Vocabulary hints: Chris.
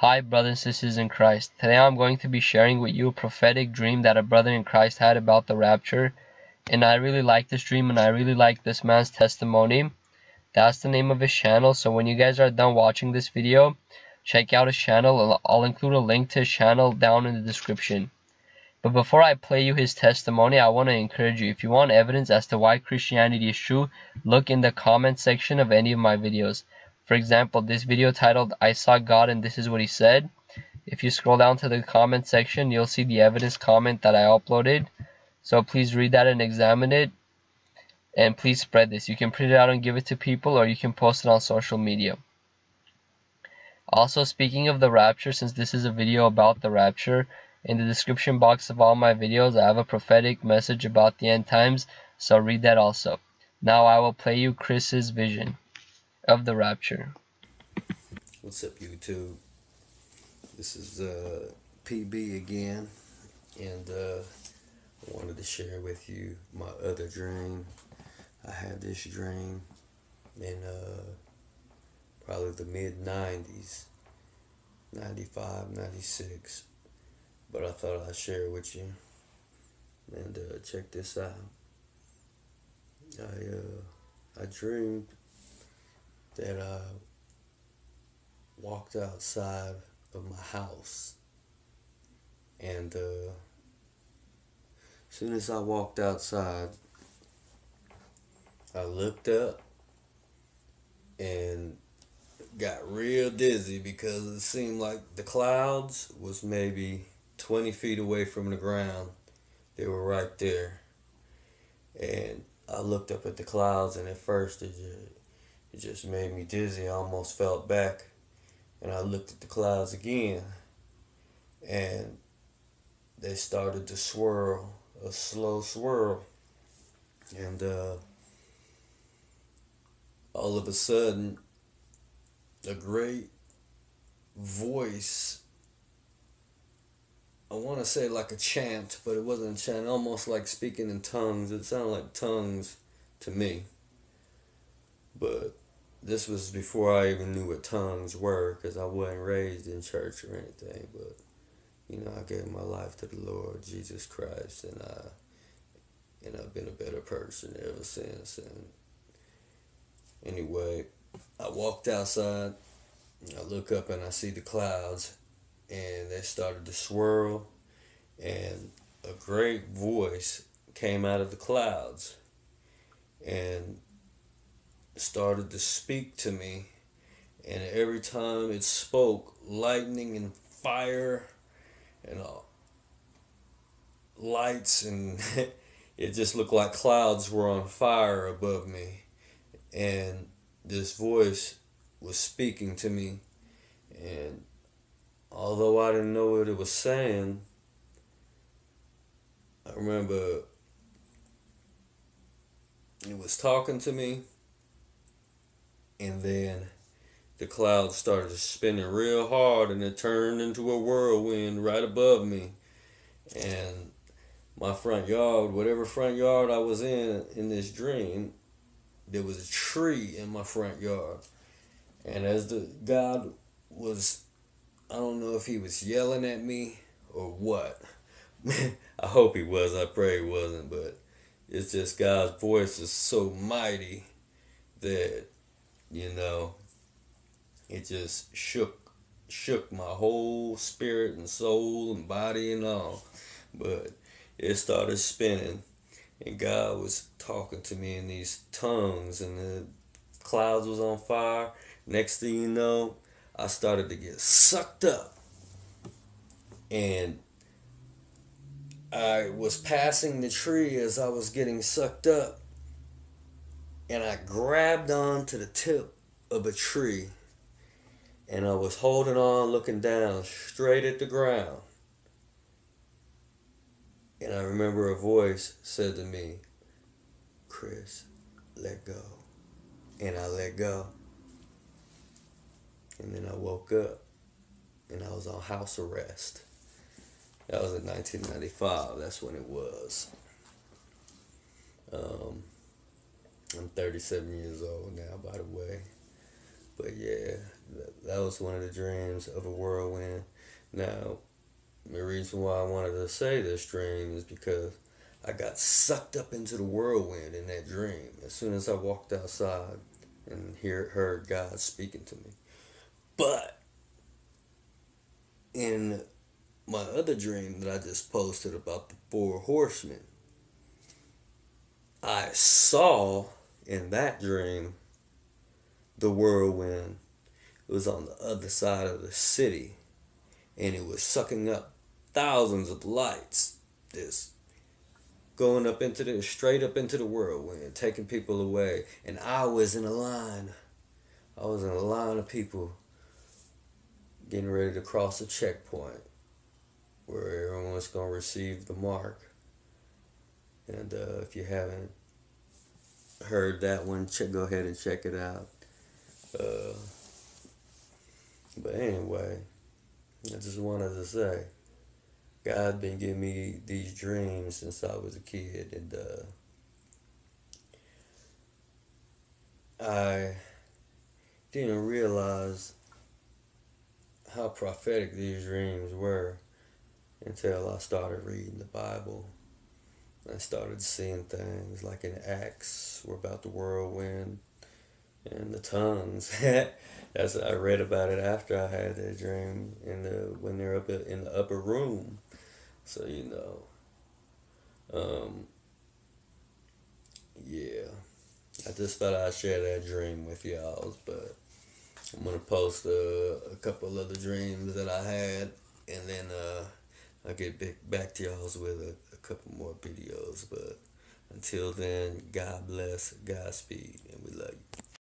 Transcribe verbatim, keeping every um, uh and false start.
Hi brothers and sisters in Christ. Today I'm going to be sharing with you a prophetic dream that a brother in Christ had about the rapture. And I really like this dream and I really like this man's testimony. That's the name of his channel. So when you guys are done watching this video, check out his channel. I'll include a link to his channel down in the description. But before I play you his testimony, I want to encourage you. If you want evidence as to why Christianity is true, look in the comment section of any of my videos. For example, this video titled, I Saw God and This Is What He Said. If you scroll down to the comment section, you'll see the evidence comment that I uploaded. So please read that and examine it. And please spread this. You can print it out and give it to people, or you can post it on social media. Also, speaking of the rapture, since this is a video about the rapture, in the description box of all my videos, I have a prophetic message about the end times, so read that also. Now I will play you Chris's vision of the rapture. What's up, YouTube? This is uh, P B again, and uh, I wanted to share with you my other dream. I had this dream in uh, probably the mid nineties, ninety-five, ninety-six. But I thought I'd share it with you. And uh, check this out. I uh, I dreamed that I walked outside of my house. And uh, as soon as I walked outside, I looked up and got real dizzy because it seemed like the clouds was maybe twenty feet away from the ground. They were right there. And I looked up at the clouds, and at first it just, it just made me dizzy. I almost fell back. And I looked at the clouds again, and they started to swirl, a slow swirl. And uh, all of a sudden, a great voice, I want to say like a chant, but it wasn't a chant, almost like speaking in tongues. It sounded like tongues to me. But this was before I even knew what tongues were, because I wasn't raised in church or anything. But, you know, I gave my life to the Lord Jesus Christ, and, I, and I've been a better person ever since. And anyway, I walked outside, and I look up and I see the clouds, and they started to swirl, and a great voice came out of the clouds and started to speak to me. And every time it spoke, lightning and fire and all lights, and it just looked like clouds were on fire above me. And this voice was speaking to me, and although I didn't know what it was saying, I remember it was talking to me, and then the clouds started spinning real hard, and it turned into a whirlwind right above me. And my front yard, whatever front yard I was in, in this dream, there was a tree in my front yard. And as the God was, I don't know if he was yelling at me or what. I hope he was. I pray he wasn't. But it's just God's voice is so mighty that, you know, it just shook, shook my whole spirit and soul and body and all. But it started spinning, and God was talking to me in these tongues, and the clouds was on fire. Next thing you know, I started to get sucked up, and I was passing the tree as I was getting sucked up, and I grabbed on to the tip of a tree, and I was holding on, looking down straight at the ground. And I remember a voice said to me, "Chris, let go." And I let go. And then I woke up, and I was on house arrest. That was in nineteen ninety-five. That's when it was. Um, I'm thirty-seven years old now, by the way. But yeah, that was one of the dreams of a whirlwind. Now, the reason why I wanted to say this dream is because I got sucked up into the whirlwind in that dream. As soon as I walked outside and hear, heard God speaking to me. But in my other dream that I just posted about the four horsemen, I saw in that dream the whirlwind. It was on the other side of the city, and it was sucking up thousands of lights, this going up into the, straight up into the whirlwind, taking people away. And I was in a line. I was in a line of people getting ready to cross a checkpoint where everyone's going to receive the mark. And uh, if you haven't heard that one, check, go ahead and check it out. Uh, but anyway, I just wanted to say, God's been giving me these dreams since I was a kid, and uh, I didn't realize how prophetic these dreams were until I started reading the Bible. I started seeing things like in Acts, were about the whirlwind and the tongues. That's I read about it after I had that dream, in the when they're up in the upper room. So you know, um, yeah, I just thought I'd share that dream with y'all. But I'm gonna post a, a couple other dreams that I had, and then uh, I'll get back back to y'all with a, a couple more videos. But until then, God bless, Godspeed, and we love you.